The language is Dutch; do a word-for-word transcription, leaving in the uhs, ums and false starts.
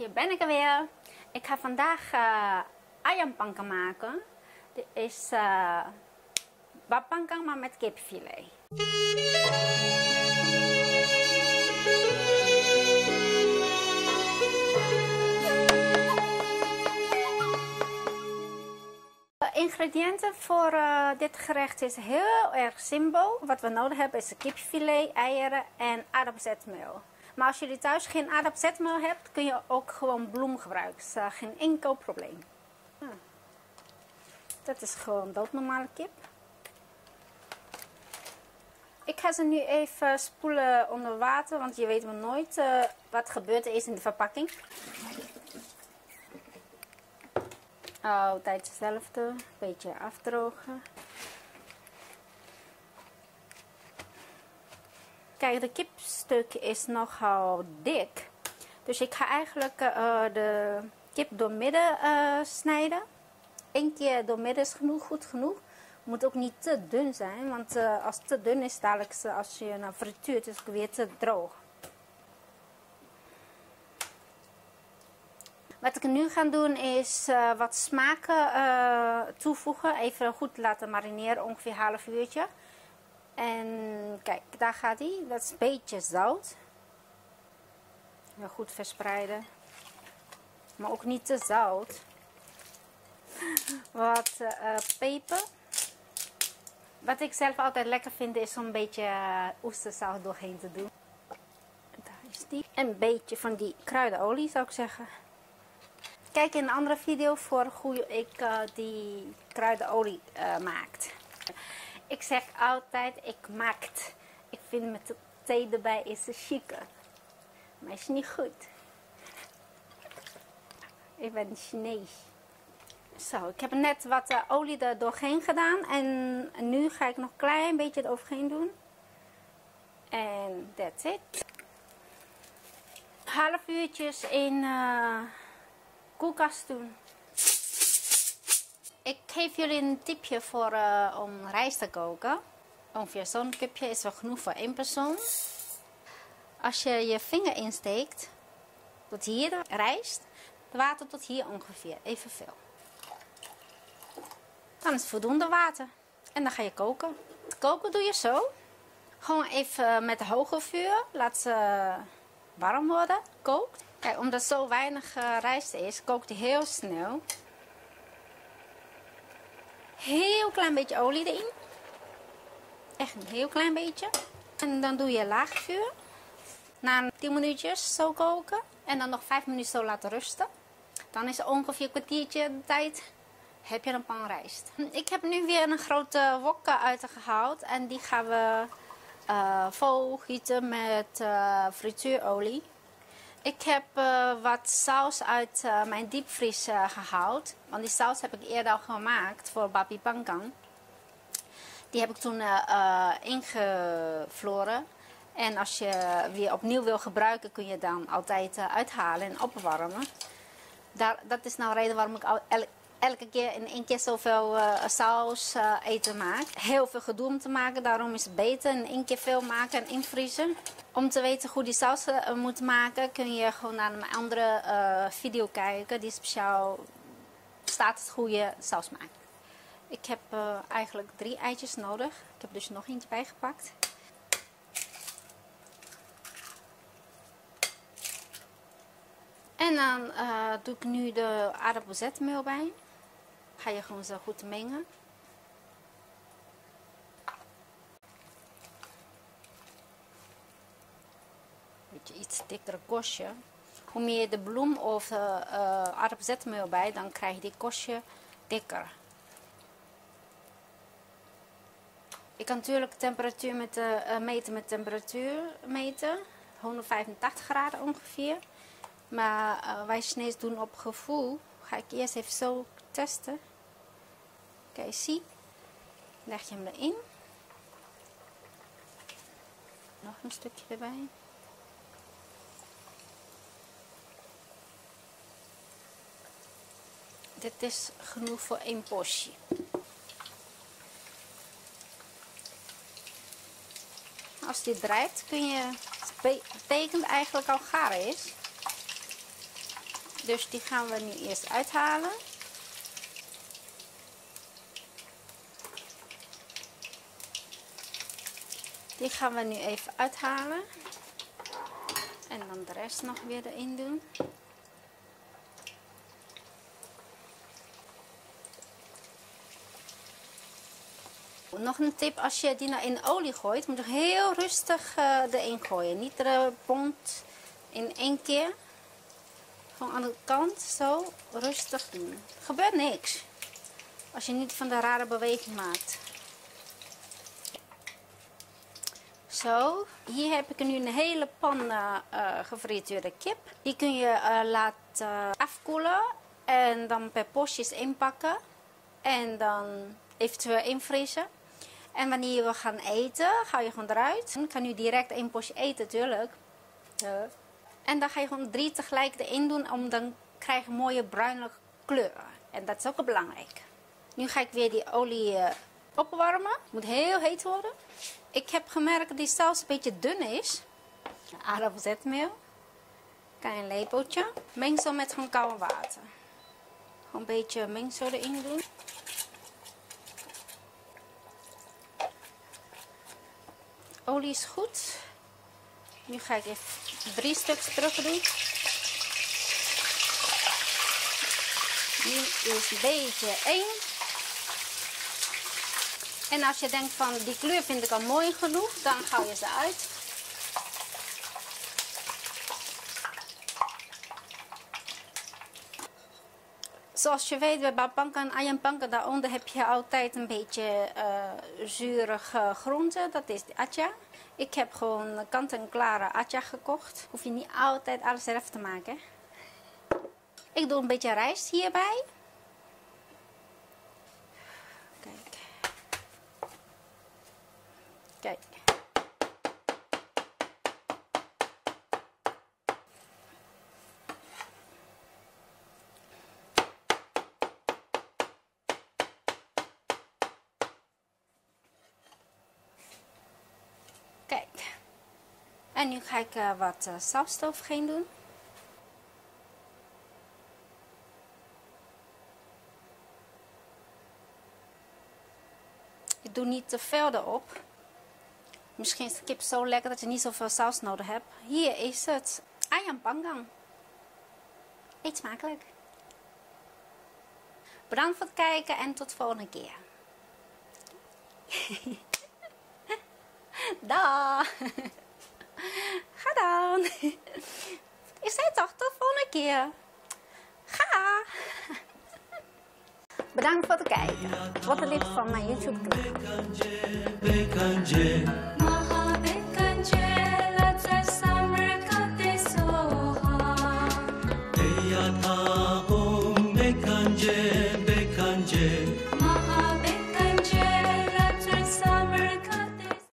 Hier ben ik er weer. Ik ga vandaag uh, ajam panggang maken. Dit is uh, wat panggang maar met kipfilet. De ingrediënten voor uh, dit gerecht is heel erg simpel. Wat we nodig hebben is kipfilet, eieren en aardappelzetmeel. Maar als jullie thuis geen aardappelzetmeel hebt, kun je ook gewoon bloem gebruiken. Dus, uh, geen enkel probleem. Ja. Dat is gewoon doodnormale kip. Ik ga ze nu even spoelen onder water, want je weet maar nooit uh, wat gebeurd is in de verpakking. Altijd hetzelfde, een beetje afdrogen. Kijk, de kipstuk is nogal dik, dus ik ga eigenlijk uh, de kip doormidden uh, snijden. Eén keer doormidden is genoeg, goed genoeg. Moet ook niet te dun zijn, want uh, als het te dun is, dadelijk als je nou frituurt, is het weer te droog. Wat ik nu ga doen is uh, wat smaken uh, toevoegen. Even goed laten marineren, ongeveer een half uurtje. En kijk, daar gaat hij. Dat is een beetje zout. Heel goed verspreiden. Maar ook niet te zout. Wat uh, peper. Wat ik zelf altijd lekker vind is om een beetje uh, oestersaus doorheen te doen. Daar is die. En een beetje van die kruidenolie zou ik zeggen. Kijk in een andere video voor hoe ik uh, die kruidenolie uh, maak. Ik zeg altijd, ik maakt. Ik vind met de thee erbij is het chiquer. Maar is niet goed. Ik ben Chinees. Zo, ik heb net wat uh, olie er doorheen gedaan. En nu ga ik nog een klein beetje eroverheen doen. En that's it. Half uurtjes in uh, koelkast doen. Ik geef jullie een tipje voor, uh, om rijst te koken. Ongeveer zo'n cupje is wel genoeg voor één persoon. Als je je vinger insteekt, tot hier de rijst, de water tot hier ongeveer, evenveel. Dan is het voldoende water en dan ga je koken. Het koken doe je zo. Gewoon even met hoge vuur, laat ze warm worden, kookt. Kijk, omdat zo weinig uh, rijst is, kookt die heel snel. Heel klein beetje olie erin. Echt een heel klein beetje. En dan doe je laag vuur. Na tien minuutjes zo koken. En dan nog vijf minuten zo laten rusten. Dan is ongeveer een kwartiertje de tijd. Heb je een pan rijst. Ik heb nu weer een grote wok uitgehaald. En die gaan we uh, vol gieten met uh, frituurolie. Ik heb uh, wat saus uit uh, mijn diepvries uh, gehaald. Want die saus heb ik eerder al gemaakt voor babi panggang. Die heb ik toen uh, uh, ingevroren. En als je weer opnieuw wil gebruiken, kun je dan altijd uh, uithalen en opwarmen. Daar, dat is nou de reden waarom ik al el elke keer in één keer zoveel uh, saus uh, eten maak. Heel veel gedoe om te maken, daarom is het beter in één keer veel maken en invriezen. Om te weten hoe die saus uh, moet maken, kun je gewoon naar mijn andere uh, video kijken. Die speciaal staat hoe je saus maakt. Ik heb uh, eigenlijk drie eitjes nodig. Ik heb dus nog eentje bijgepakt. En dan uh, doe ik nu de aardappelzetmeel bij. Ga je gewoon zo goed mengen. Beetje iets dikkere korstje. Hoe meer je de bloem of de uh, aardappelzetmeel bij, dan krijg je die korstje dikker. Je kan natuurlijk temperatuur met de, uh, meten met temperatuur meten. honderdvijfentachtig graden ongeveer. Maar uh, wij Chinees doen op gevoel. Ga ik eerst even zo testen. Oké, zie. Leg je hem erin. Nog een stukje erbij. Dit is genoeg voor één portie. Als dit drijft kun je, het betekent eigenlijk al gaar is. Dus die gaan we nu eerst uithalen. Die gaan we nu even uithalen. En dan de rest nog weer erin doen. Nog een tip, als je die nou in de olie gooit, moet je heel rustig uh, erin gooien. Niet er bont in één keer. Gewoon aan de kant, zo rustig doen. Er gebeurt niks. Als je niet van de rare beweging maakt. Zo, hier heb ik nu een hele pan uh, gefrituurde kip. Die kun je uh, laten afkoelen en dan per postjes inpakken. En dan eventueel invriezen. En wanneer we gaan eten, ga je gewoon eruit. Ik kan nu direct één postje eten natuurlijk. Ja. En dan ga je gewoon drie tegelijk erin doen, om dan krijg je mooie bruinlijke kleuren. En dat is ook belangrijk. Nu ga ik weer die olie uh, opwarmen. Het moet heel heet worden. Ik heb gemerkt dat die saus een beetje dun is. Aardappelzetmeel. Klein lepeltje. Mengsel met gewoon koud water. Gewoon een beetje mengsel erin doen. Olie is goed. Nu ga ik even drie stuks terug doen. Nu is een beetje één. En als je denkt van die kleur vind ik al mooi genoeg, dan hou je ze uit. Zoals je weet bij panggang en ajam panggang, daaronder heb je altijd een beetje uh, zurige groente. Dat is de atja. Ik heb gewoon kant-en-klare atja gekocht. Hoef je niet altijd alles zelf te maken. Ik doe een beetje rijst hierbij. Kijk. Kijk. Kijk. En nu ga ik uh, wat uh, saus eroverheen doen. Ik doe niet te veel erop. Misschien is de kip zo lekker dat je niet zoveel saus nodig hebt. Hier is het ajam panggang. Eet smakelijk. Bedankt voor het kijken en tot de volgende keer. Daag! Ga dan! Ik zei toch, tot de volgende keer! Ga! Bedankt voor het kijken. Wat een liefde van mijn YouTube kanaal.